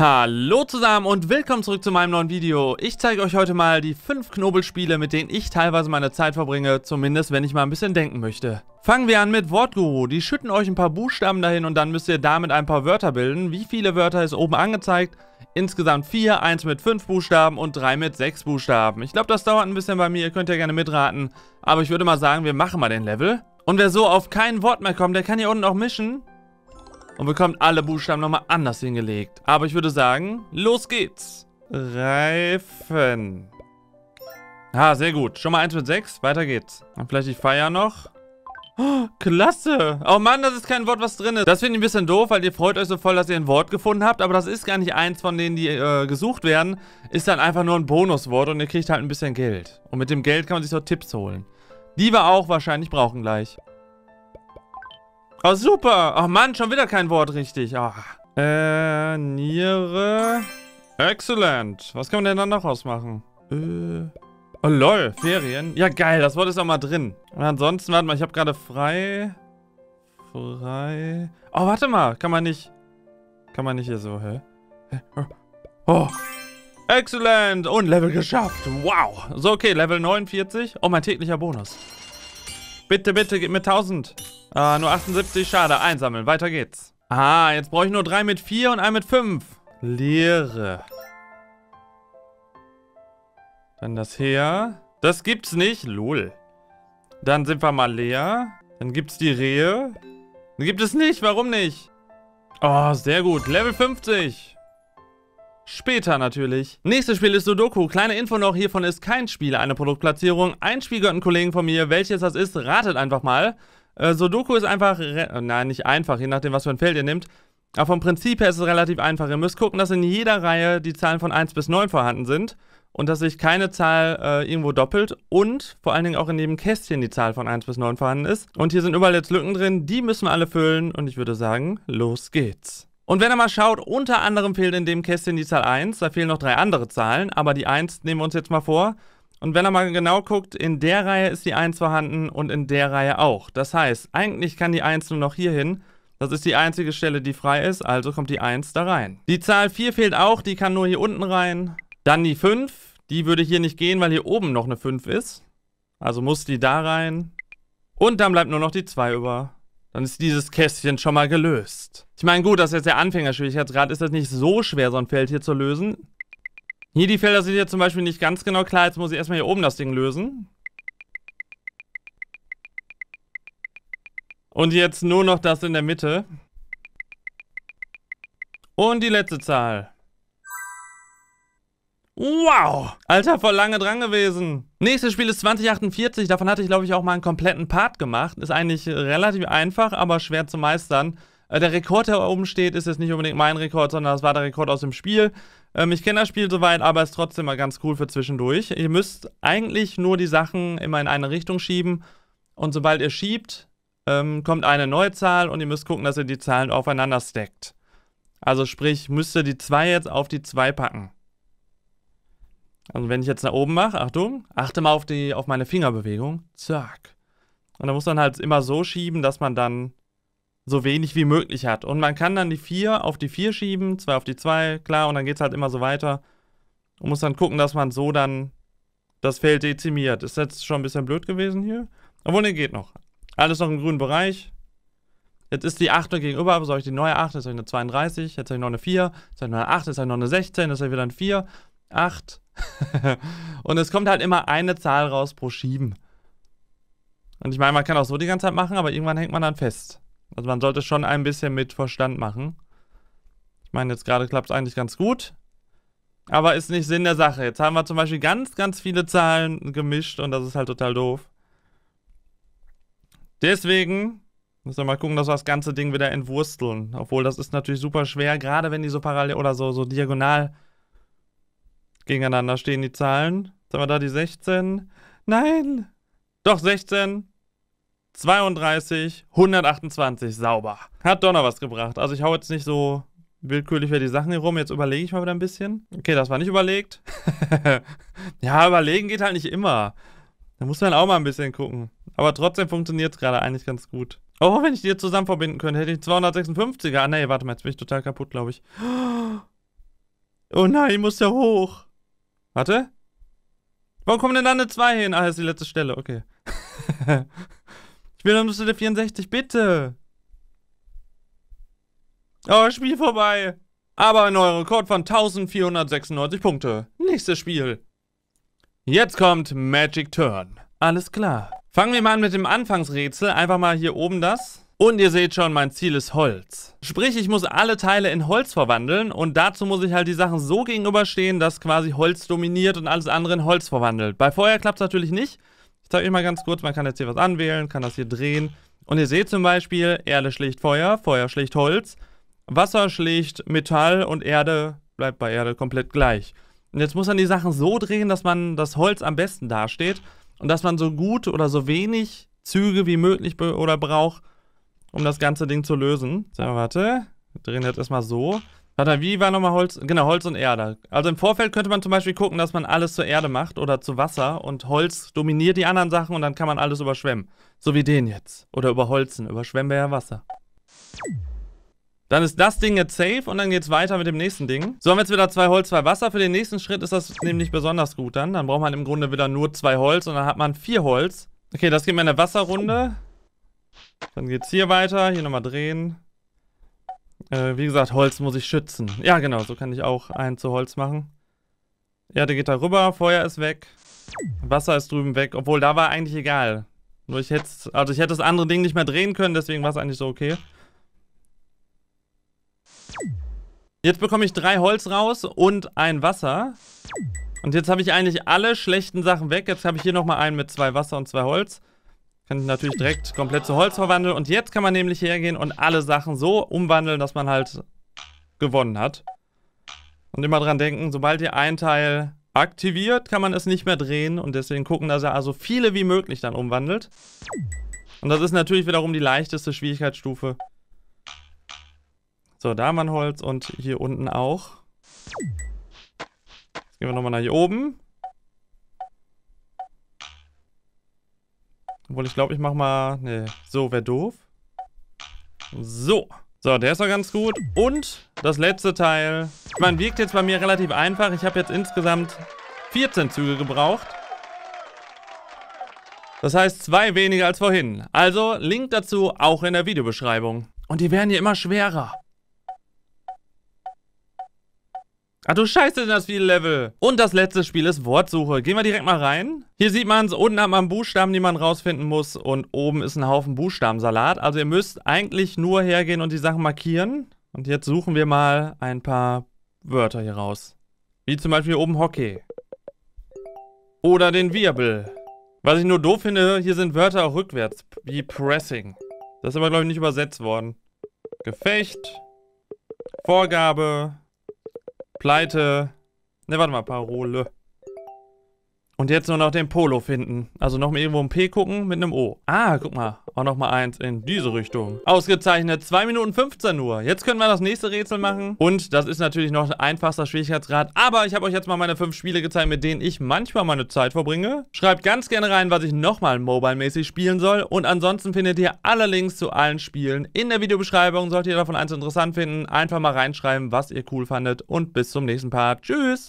Hallo zusammen und willkommen zurück zu meinem neuen Video. Ich zeige euch heute mal die 5 Knobelspiele, mit denen ich teilweise meine Zeit verbringe, zumindest wenn ich mal ein bisschen denken möchte. Fangen wir an mit Wortguru. Die schütten euch ein paar Buchstaben dahin und dann müsst ihr damit ein paar Wörter bilden. Wie viele Wörter ist oben angezeigt? Insgesamt 4, eins mit 5 Buchstaben und 3 mit 6 Buchstaben. Ich glaube, das dauert ein bisschen bei mir, ihr könnt ja gerne mitraten. Aber ich würde mal sagen, wir machen mal den Level. Und wer so auf kein Wort mehr kommt, der kann hier unten auch mischen. Und bekommt alle Buchstaben nochmal anders hingelegt. Aber ich würde sagen, los geht's. Reifen. Ah, sehr gut. Schon mal 1 mit 6. Weiter geht's. Und vielleicht die Feier noch. Oh, klasse. Oh Mann, das ist kein Wort, was drin ist. Das finde ich ein bisschen doof, weil ihr freut euch so voll, dass ihr ein Wort gefunden habt. Aber das ist gar nicht eins von denen, die gesucht werden. Ist dann einfach nur ein Bonuswort und ihr kriegt halt ein bisschen Geld. Und mit dem Geld kann man sich so Tipps holen. Die wir auch wahrscheinlich brauchen gleich. Oh, super. Oh, Mann, schon wieder kein Wort richtig. Oh. Niere. Excellent. Was kann man denn dann noch ausmachen? Oh, lol. Ferien. Ja, geil. Das Wort ist auch mal drin. Und ansonsten, warte mal, ich habe gerade frei. Frei. Oh, warte mal. Kann man nicht. Kann man nicht hier so, hä? Oh. Excellent. Und Level geschafft. Wow. So, okay. Level 49. Oh, mein täglicher Bonus. Bitte, bitte, gib mir 1000. Ah, nur 78, schade. Einsammeln, weiter geht's. Ah, jetzt brauche ich nur 3 mit 4 und 1 mit 5. Leere. Dann das her. Das gibt's nicht, lol. Dann sind wir mal leer. Dann gibt's die Rehe. Dann gibt es nicht, warum nicht? Oh, sehr gut, Level 50. Später natürlich. Nächstes Spiel ist Sudoku. Kleine Info noch, hiervon ist kein Spiel eine Produktplatzierung. Ein Spiel gehört einem Kollegen von mir. Welches das ist, ratet einfach mal. Sudoku ist einfach, nein, nicht einfach, je nachdem, was für ein Feld ihr nehmt. Aber vom Prinzip her ist es relativ einfach. Ihr müsst gucken, dass in jeder Reihe die Zahlen von 1 bis 9 vorhanden sind und dass sich keine Zahl irgendwo doppelt und vor allen Dingen auch in jedem Kästchen die Zahl von 1 bis 9 vorhanden ist. Und hier sind überall jetzt Lücken drin, die müssen wir alle füllen und ich würde sagen, los geht's. Und wenn ihr mal schaut, unter anderem fehlt in dem Kästchen die Zahl 1, da fehlen noch 3 andere Zahlen, aber die 1 nehmen wir uns jetzt mal vor. Und wenn ihr mal genau guckt, in der Reihe ist die 1 vorhanden und in der Reihe auch. Das heißt, eigentlich kann die 1 nur noch hier hin. Das ist die einzige Stelle, die frei ist, also kommt die 1 da rein. Die Zahl 4 fehlt auch, die kann nur hier unten rein. Dann die 5, die würde hier nicht gehen, weil hier oben noch eine 5 ist. Also muss die da rein. Und dann bleibt nur noch die 2 über. Dann ist dieses Kästchen schon mal gelöst. Ich meine, gut, das ist jetzt der Anfängerschwierigkeitsgrad, ist das nicht so schwer, so ein Feld hier zu lösen. Hier die Felder sind jetzt zum Beispiel nicht ganz genau klar, jetzt muss ich erstmal hier oben das Ding lösen. Und jetzt nur noch das in der Mitte. Und die letzte Zahl. Wow! Alter, voll lange dran gewesen. Nächstes Spiel ist 2048. Davon hatte ich, glaube ich, auch mal einen kompletten Part gemacht. Ist eigentlich relativ einfach, aber schwer zu meistern. Der Rekord, der oben steht, ist jetzt nicht unbedingt mein Rekord, sondern das war der Rekord aus dem Spiel. Ich kenne das Spiel soweit, aber ist trotzdem mal ganz cool für zwischendurch. Ihr müsst eigentlich nur die Sachen immer in eine Richtung schieben. Und sobald ihr schiebt, kommt eine neue Zahl und ihr müsst gucken, dass ihr die Zahlen aufeinander stackt. Also sprich, müsst ihr die 2 jetzt auf die 2 packen. Also wenn ich jetzt nach oben mache, Achtung, achte mal auf meine Fingerbewegung. Zack. Und dann muss man halt immer so schieben, dass man dann so wenig wie möglich hat. Und man kann dann die 4 auf die 4 schieben, 2 auf die 2, klar, und dann geht es halt immer so weiter. Und muss dann gucken, dass man so dann das Feld dezimiert. Ist jetzt schon ein bisschen blöd gewesen hier. Obwohl, ne, geht noch. Alles noch im grünen Bereich. Jetzt ist die 8 gegenüber, aber soll ich die neue 8, jetzt habe ich eine 32, jetzt habe ich noch eine 4, jetzt habe ich noch eine 8, jetzt habe ich noch eine 16, jetzt habe ich wieder eine 4, 8. Und es kommt halt immer eine Zahl raus pro Schieben. Und ich meine, man kann auch so die ganze Zeit machen, aber irgendwann hängt man dann fest. Also man sollte schon ein bisschen mit Verstand machen. Ich meine, jetzt gerade klappt es eigentlich ganz gut. Aber ist nicht Sinn der Sache. Jetzt haben wir zum Beispiel ganz, ganz viele Zahlen gemischt und das ist halt total doof. Deswegen müssen wir mal gucken, dass wir das ganze Ding wieder entwursteln. Obwohl, das ist natürlich super schwer, gerade wenn die so parallel oder so diagonal gegeneinander stehen, die Zahlen. Jetzt haben wir da die 16. Nein! Doch, 16. 32, 128, sauber. Hat doch noch was gebracht. Also ich hau jetzt nicht so willkürlich wieder die Sachen hier rum. Jetzt überlege ich mal wieder ein bisschen. Okay, das war nicht überlegt. Ja, überlegen geht halt nicht immer. Da muss man auch mal ein bisschen gucken. Aber trotzdem funktioniert es gerade eigentlich ganz gut. Oh, wenn ich die jetzt zusammen verbinden könnte, hätte ich 256er. Ah, nee, warte mal, jetzt bin ich total kaputt, glaube ich. Oh nein, ich muss ja hoch. Warte. Warum kommen denn da eine 2 hin? Ah, das ist die letzte Stelle, okay. Ich will noch zu der 64, bitte. Oh, Spiel vorbei. Aber ein neuer Rekord von 1496 Punkte. Nächstes Spiel. Jetzt kommt Magic Turn. Alles klar. Fangen wir mal an mit dem Anfangsrätsel. Einfach mal hier oben das. Und ihr seht schon, mein Ziel ist Holz. Sprich, ich muss alle Teile in Holz verwandeln und dazu muss ich halt die Sachen so gegenüberstehen, dass quasi Holz dominiert und alles andere in Holz verwandelt. Bei Feuer klappt es natürlich nicht. Ich zeige euch mal ganz kurz, man kann jetzt hier was anwählen, kann das hier drehen. Und ihr seht zum Beispiel, Erde schlägt Feuer, Feuer schlägt Holz, Wasser schlägt Metall und Erde bleibt bei Erde komplett gleich. Und jetzt muss man die Sachen so drehen, dass man das Holz am besten dasteht und dass man so gut oder so wenig Züge wie möglich braucht, um das ganze Ding zu lösen. So, warte. Wir drehen jetzt erstmal so. Warte, wie war nochmal Holz? Genau, Holz und Erde. Also im Vorfeld könnte man zum Beispiel gucken, dass man alles zur Erde macht oder zu Wasser und Holz dominiert die anderen Sachen und dann kann man alles überschwemmen. So wie den jetzt. Oder überholzen. Überschwemmen wir ja Wasser. Dann ist das Ding jetzt safe und dann geht's weiter mit dem nächsten Ding. So haben wir jetzt wieder 2 Holz, 2 Wasser. Für den nächsten Schritt ist das nämlich besonders gut dann. Dann braucht man im Grunde wieder nur 2 Holz und dann hat man 4 Holz. Okay, das geht mir in der Wasserrunde. Dann geht's hier weiter, hier nochmal drehen. Wie gesagt, Holz muss ich schützen. Ja genau, so kann ich auch einen zu Holz machen. Erde geht da rüber, Feuer ist weg. Wasser ist drüben weg, obwohl da war eigentlich egal. Nur ich hätte, also ich hätte das andere Ding nicht mehr drehen können, deswegen war es eigentlich so okay. Jetzt bekomme ich 3 Holz raus und ein Wasser. Und jetzt habe ich eigentlich alle schlechten Sachen weg. Jetzt habe ich hier nochmal einen mit 2 Wasser und 2 Holz. Kann ich natürlich direkt komplett zu Holz verwandeln. Und jetzt kann man nämlich hergehen und alle Sachen so umwandeln, dass man halt gewonnen hat. Und immer dran denken, sobald ihr ein Teil aktiviert, kann man es nicht mehr drehen. Und deswegen gucken, dass er also viele wie möglich dann umwandelt. Und das ist natürlich wiederum die leichteste Schwierigkeitsstufe. So, da haben wir ein Holz und hier unten auch. Jetzt gehen wir nochmal nach hier oben. Obwohl, ich glaube, ich mache mal... Ne, so wäre doof. So. So, der ist doch ganz gut. Und das letzte Teil. Ich meine, wirkt jetzt bei mir relativ einfach. Ich habe jetzt insgesamt 14 Züge gebraucht. Das heißt, 2 weniger als vorhin. Also, Link dazu auch in der Videobeschreibung. Und die werden hier immer schwerer. Ach du Scheiße, das viele Level. Und das letzte Spiel ist Wortsuche. Gehen wir direkt mal rein. Hier sieht man es, unten hat man Buchstaben, die man rausfinden muss. Und oben ist ein Haufen Buchstabensalat. Also ihr müsst eigentlich nur hergehen und die Sachen markieren. Und jetzt suchen wir mal ein paar Wörter hier raus. Wie zum Beispiel hier oben Hockey. Oder den Wirbel. Was ich nur doof finde, hier sind Wörter auch rückwärts. Wie Pressing. Das ist aber, glaube ich, nicht übersetzt worden. Gefecht. Vorgabe. Pleite. Ne, warte mal, Parole. Und jetzt nur noch den Polo finden. Also noch mal irgendwo ein P gucken mit einem O. Ah, guck mal. Auch noch mal eins in diese Richtung. Ausgezeichnet. 2 Minuten 15 Uhr. Jetzt können wir das nächste Rätsel machen. Und das ist natürlich noch einfachster Schwierigkeitsgrad. Aber ich habe euch jetzt mal meine 5 Spiele gezeigt, mit denen ich manchmal meine Zeit verbringe. Schreibt ganz gerne rein, was ich nochmal mobile-mäßig spielen soll. Und ansonsten findet ihr alle Links zu allen Spielen in der Videobeschreibung. Solltet ihr davon eins interessant finden, einfach mal reinschreiben, was ihr cool fandet. Und bis zum nächsten Part. Tschüss!